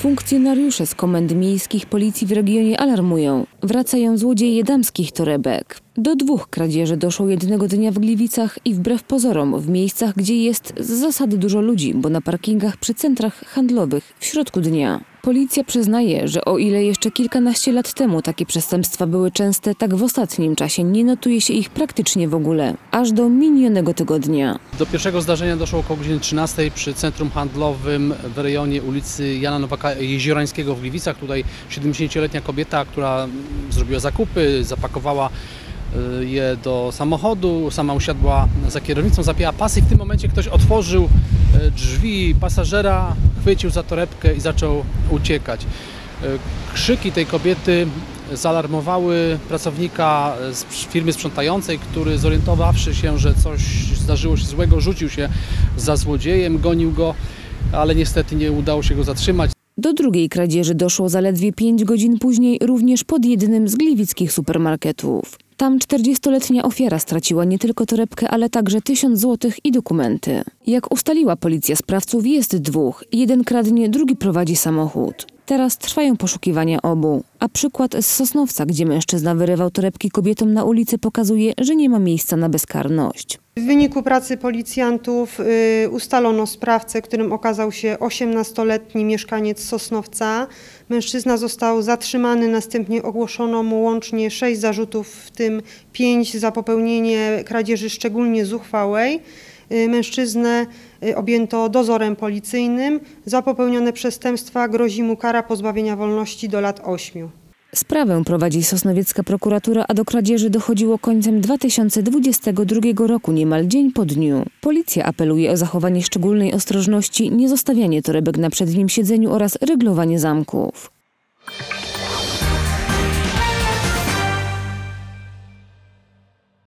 Funkcjonariusze z komend miejskich policji w regionie alarmują. Wracają złodzieje damskich torebek. Do 2 kradzieży doszło jednego dnia w Gliwicach i wbrew pozorom w miejscach, gdzie jest z zasady dużo ludzi, bo na parkingach przy centrach handlowych w środku dnia. Policja przyznaje, że o ile jeszcze kilkanaście lat temu takie przestępstwa były częste, tak w ostatnim czasie nie notuje się ich praktycznie w ogóle. Aż do minionego tygodnia. Do pierwszego zdarzenia doszło około godziny 13 przy centrum handlowym w rejonie ulicy Jana Nowaka Jeziorańskiego w Gliwicach. Tutaj 70-letnia kobieta, która zrobiła zakupy, zapakowała je do samochodu, sama usiadła za kierownicą, zapięła pasy i w tym momencie ktoś otworzył drzwi pasażera, chwycił za torebkę i zaczął uciekać. Krzyki tej kobiety zaalarmowały pracownika z firmy sprzątającej, który zorientowawszy się, że coś zdarzyło się złego, rzucił się za złodziejem, gonił go, ale niestety nie udało się go zatrzymać. Do drugiej kradzieży doszło zaledwie 5 godzin później również pod jednym z gliwickich supermarketów. Tam 40-letnia ofiara straciła nie tylko torebkę, ale także 1000 złotych i dokumenty. Jak ustaliła policja, sprawców jest 2. Jeden kradnie, drugi prowadzi samochód. Teraz trwają poszukiwania obu. A przykład z Sosnowca, gdzie mężczyzna wyrywał torebki kobietom na ulicy, pokazuje, że nie ma miejsca na bezkarność. W wyniku pracy policjantów ustalono sprawcę, którym okazał się 18-letni mieszkaniec Sosnowca. Mężczyzna został zatrzymany, następnie ogłoszono mu łącznie 6 zarzutów, w tym 5 za popełnienie kradzieży szczególnie zuchwałej. Mężczyznę objęto dozorem policyjnym. Za popełnione przestępstwa grozi mu kara pozbawienia wolności do lat 8. Sprawę prowadzi Sosnowiecka Prokuratura, a do kradzieży dochodziło końcem 2022 roku, niemal dzień po dniu. Policja apeluje o zachowanie szczególnej ostrożności, niezostawianie torebek na przednim siedzeniu oraz ryglowanie zamków.